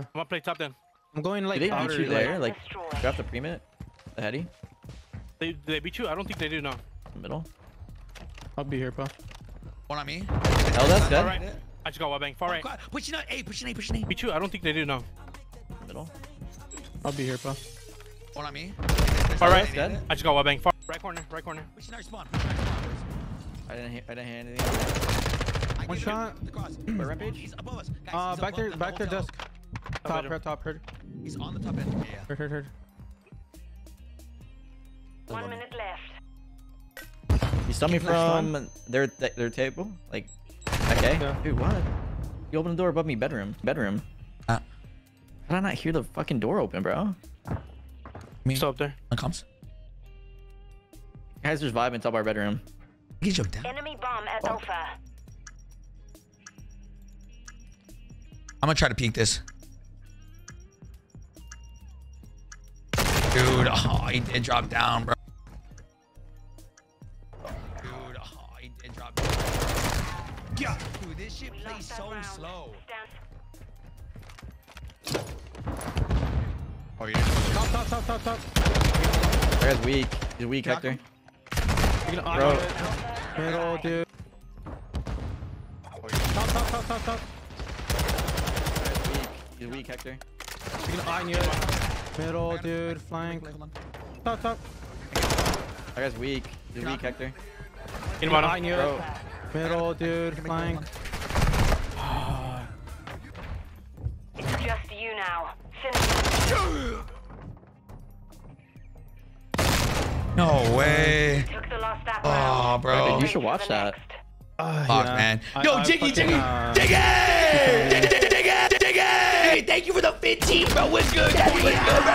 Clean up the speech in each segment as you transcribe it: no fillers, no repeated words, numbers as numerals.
I'm gonna play top then. I'm going like. Did they beat you there? Like, got the pre-minute? The heady? They beat you? I don't think they do now. Middle? I'll be here, pal. One on me. Oh, that's dead. Right. I just got one bang. Far right. God. Pushing out A, pushing A, pushing A. Beat you? I don't think they do now. Middle? I'll be here, pal. One on me. Far right. Dead. I just got one bang. Far right corner, right corner. Pushing our spawn. I didn't hear anything. One shot. Where Rampage? He's above us. Guys, he's back there, back their desk. Top heard, top heard. He's on the top end. Yeah. Heard. 1 minute left. You saw me from their table, like. Okay. Yeah. Dude, what? You opened the door above me. Bedroom. How did I not hear the fucking door open, bro? Me. Still up there. On comms. Guys, just vibing top our bedroom. Get your down. Enemy bomb at Alpha. I'm gonna try to peek this. Dude, oh, he did drop down, bro. Dude, oh, he did drop down. Yeah. Dude, this shit plays so slow. Oh, yeah. Top. That guy's weak. He's weak, Hector. Bro. Middle, dude. Top. He's weak, Hector. He's gonna eye you. Middle, dude. Flank. Top. That guy's weak. He's weak, Hector. He's gonna eye you. Middle, dude. Flank. It's just you now. Finish. No way. Oh, bro. You should watch that. Fuck, man. Yo, Jiggy! Thank you for the 15, bro. What's good, daddy? What's good, bro?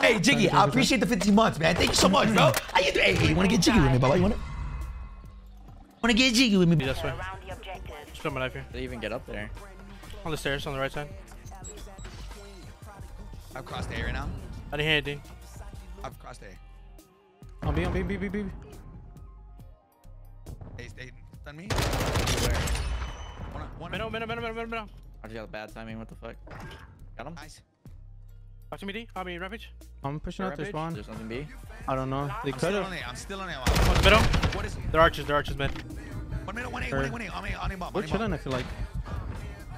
Hey, Jiggy, I appreciate the 15 months, man. Thank you so much, bro. Hey, you want to get Jiggy with me, bro? You want to get Jiggy with me? That's right. Just put my knife here. They even get up there. On the stairs, on the right side. I've crossed A right now. I didn't hear anything. I've crossed A. On B, on B, B, B, B. They done me? Minnow. I just got a bad timing, what the fuck? Got him? Nice. Watch me D, I'll be Rampage. I'm pushing out their spawn. There's nothing B. I don't know. They could have. I'm still on A. Middle? What is it? They're archers, man. 1 minute, 1A, on A bomb. We're chilling, I feel like.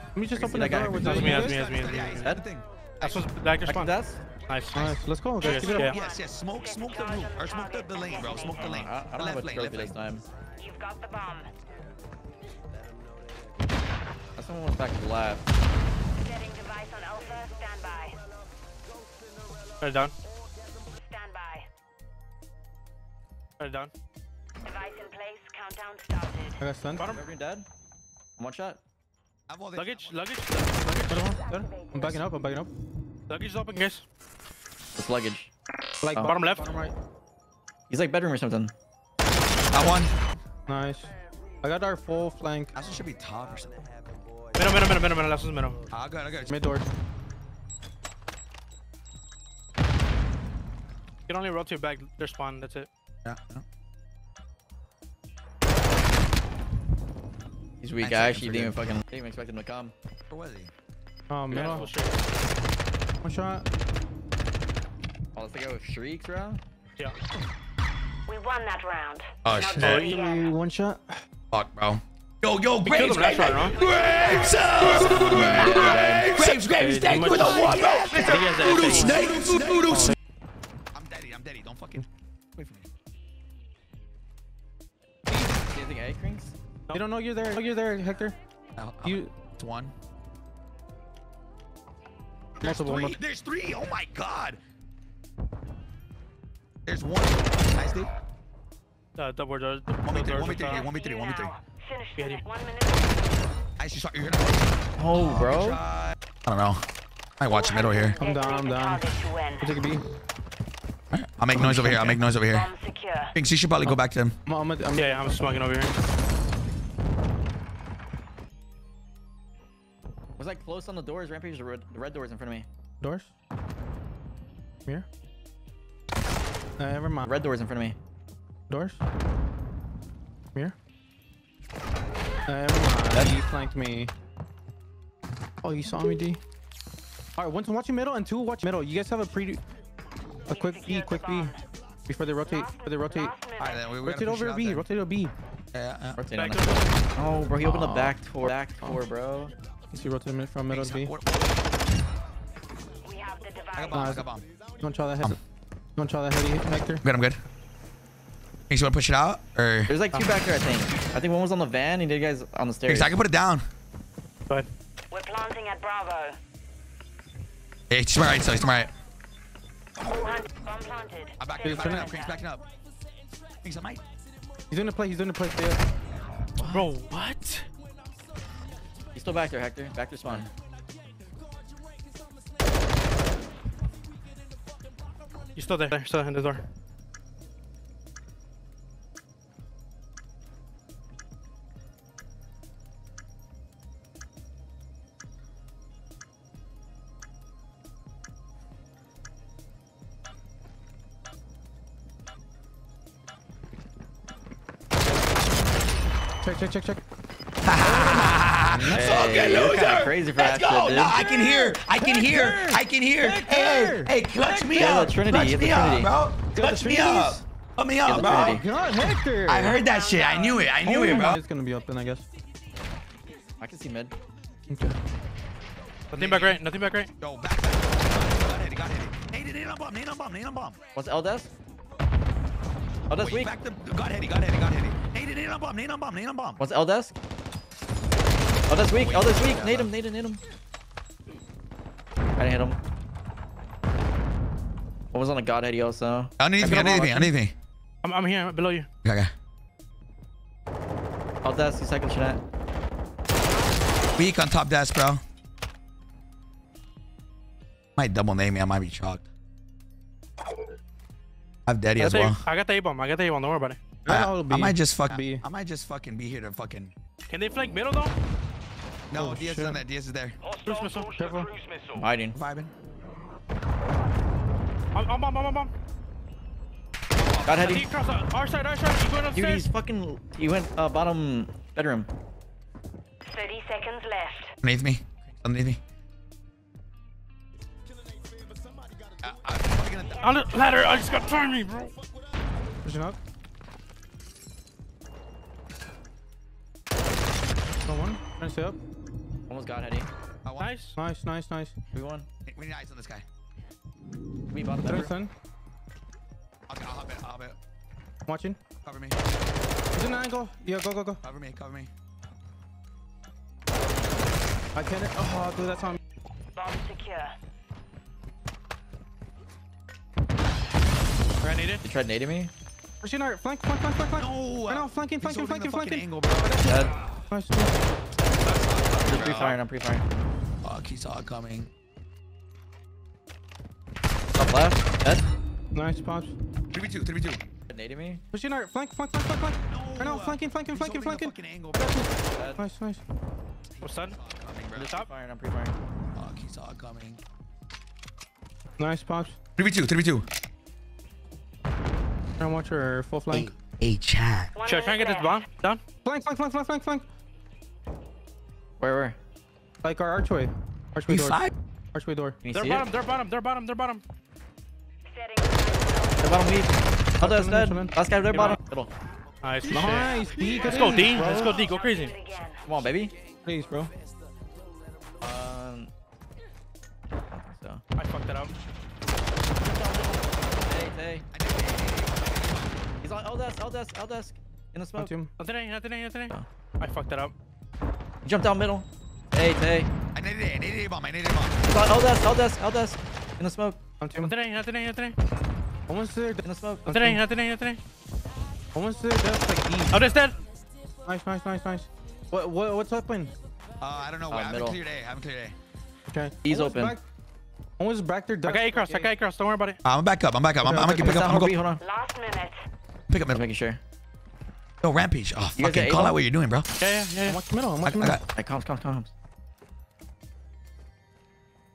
Let me just open that door. That's me. Head? That's your spawn. Nice. Let's go. Let's give it up. Yes. Smoke the room. Or smoke the lane, bro. Smoke the lane. I don't have a trophy this time. You've got the bomb. Someone went back to the left. Setting device on Alpha. Standby. Shut down. Standby. Shut down. Device in place. Countdown started. I got stunned. Bottom. Everyone dead. One shot. Luggage. I'm backing up. Luggage is open, guys. It's luggage. Like bottom left. Bottom right. He's like bedroom or something. That one. Nice. I got our full flank. I should be top or something. Middle. Left was middle. I got it. Mid door. You can only roll to your back. Their spawn. That's it. Yeah. He's weak. I actually didn't even expect him to come. Where was he? Oh, middle. One shot. Oh, let's go with Shrieks round? Yeah. We won that round. Oh, shit. One shot. Fuck, bro. Yo, Graves, thank you for the one, bro. Voodoo snake. I'm daddy, don't fucking wait for me. You think A crinks? They don't know you're there. Hector. It's one. There's three. Oh my god. There's one. Nice, dude. Double door. 1v3. Finish. 1 minute. Oh, bro. I don't know. I watch middle here. I'm down. I'll take a B. Right. I'll make noise over here. Thinks you should probably go back to him. I'm smoking over here. Was I close on the doors? Rampage, the red doors in front of me. Doors? Here? Never mind. Red doors in front of me. Doors? Here? Never mind. You flanked me. Oh, you saw me, D. All right, one's watching middle and two watch middle. You guys have a quick B before they rotate. All right, then rotate over to B. There. Rotate over B. Yeah. Rotate on the... Oh, bro, he opened the back door. Bro. Let's see, rotate from middle to B. We have the device. I got bomb. Don't try that head. Don't try that heavy connector. Good, I'm good. Hey, so you want to push it out? Or there's like two back there, I think. I think one was on the van and the other guy's on the stairs. I can put it down. Go ahead. We're planting at Bravo. Hey, it's to my right, so it's to my right. Bomb planted. I'm back. He's backing up. He's backing up. He's on my. He's doing the play. He's doing the play. What? Bro, what? He's still back there, Hector. Back to spawn. He's still there. Still in the door. Check. Fucking loser. Kind of crazy for let's go. Shit, dude. No, I can hear. Hey, clutch me up. Clutch me up, bro. Clutch me up. Put me up, bro. God, Hector. I heard that shit. I knew it, bro. It's gonna be open, I guess. I can see mid. Okay. Nothing back right. Yo, back. Got hit. Hey, nade on bomb. What's Eldas? Oh, that's weak. Got heady. Nade on bomb. What's L desk? Oh, that's weak. Nade him. I didn't hit him. What was on a god heady also? I need anything. I'm here. I'm below you. Okay. L desk, you second shot. Weak on top desk, bro. Might double nade me. I might be chalked. I'm dead as well. I got the A bomb. Don't worry about it. I might just fucking be here to fucking. Can they flank middle though? No, oh, DS is on that. DS is there. Cruise missile. Careful. Hiding. Vibing. I'm. Got heady. Our side. Going upstairs. Dude, he's fucking. He went bottom bedroom. 30 seconds left. Underneath me. On the ladder, I just got turned, bro. Pushing up. One. Trying to stay up. Almost got Eddie. Nice. We won. We need eyes on this guy. We bought the sun. Okay, I'll hop it. I'm watching. Cover me. He's in an angle. Yeah, go. Cover me. I can't. Oh, dude, that's on me. Bomb secure. He tried nading me. Pushing our flank. No. Right now, flanking. Angle, bro. Dead. I'm pre-firing. Fuck, he saw it coming. Up left. Dead. Nice, pops. 3v2. Nading me. Pushing our flank. No. Right now, flanking. Angle, nice. What's that? I'm pre-firing. Fuck, he saw it coming. Nice, pops. 3v2. I watch her full flank. Hey, chat. Should I try and get this bomb down? Flank. Where? Like our archway. Archway door. They're bottom. They're bottom weak. Elda's dead. Last guy, they're bottom. Middle. Nice. D. Let's go D. Go crazy. Come on, baby. Please, bro. So. I fucked that up. Hey. L desk in the smoke. Nothing. I fucked that up. Jump down middle. Hey. I needed a bomb. L desk in the smoke. Nothing. Almost there. In the smoke. Nothing. Almost there. That's like E. Oh, that's dead. Nice. What's open? I don't know. I haven't cleared A. Okay. He's open. Almost back there. I got A cross. Don't worry about it. I'm back up. I'm gonna pick up. Hold on. Last minute. Pick up middle. Making sure. Yo, Rampage. Oh, you fucking call out what you're doing, bro. Yeah. I'm watching middle. Comms.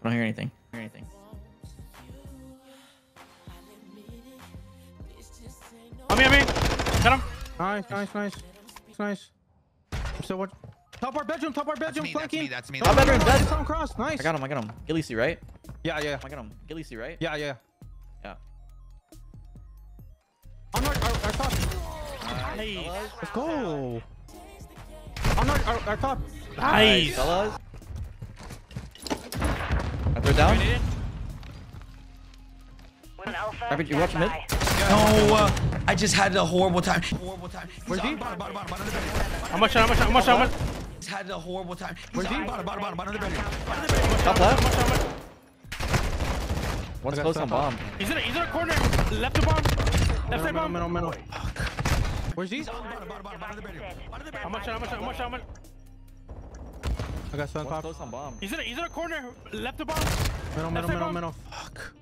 I don't hear anything. On me. Got him. Nice. I'm still watching. Top our bedroom. Flanking. That's me. Top bedroom. Dead. Cross. Nice. I got him. Gilly C, right? Yeah. I got him. Get Lisi, right? Yeah. On our top. Nice. Let's go. On our top. Nice. Fellas. I threw down. Rabbit, you watch mid? No, I just had a horrible time. Where's he? How much? Had a horrible time. Where's he? Bottom of the building. Top left. One's close on bomb. He's in a corner. Left to bomb. Left side bomb. Middle. Where's he? How much? I got stun pop. Close on bomb. He's in a corner. Left to bomb. Middle. Fuck.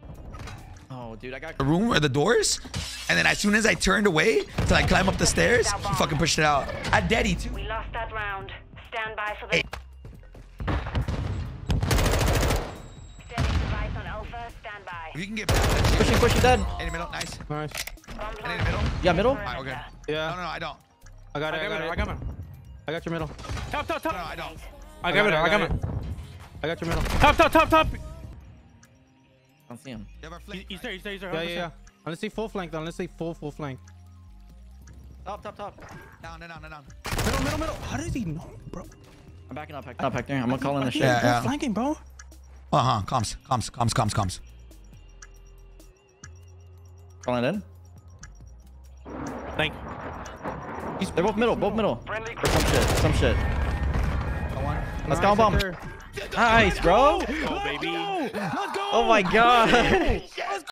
Oh, dude, I got the room where the doors, and then as soon as I turned away to like climb up the stairs, he fucking pushed it out. I deaded too. We lost that round. Stand by for the extending device on Alpha. Stand by. If you can get pushing dead. In the middle, nice. And in the middle. Yeah, middle. Alright, we're good. Yeah. No, I don't. I got it. I got your middle. Top. No, I don't. I got it. I got your middle. Top. I don't see him. He's there. Yeah. Let's see full flank, then. Let's see full flank. Top. Down. Middle. How does he know, bro? I'm backing up. I'm going to call in the shit. Yeah. Flanking, bro. Comms. Calling in. Flank. They're both middle. For some shit. Let's go bomb. Nice, bro. Let's go, baby. Let's go. Oh my god. Yes.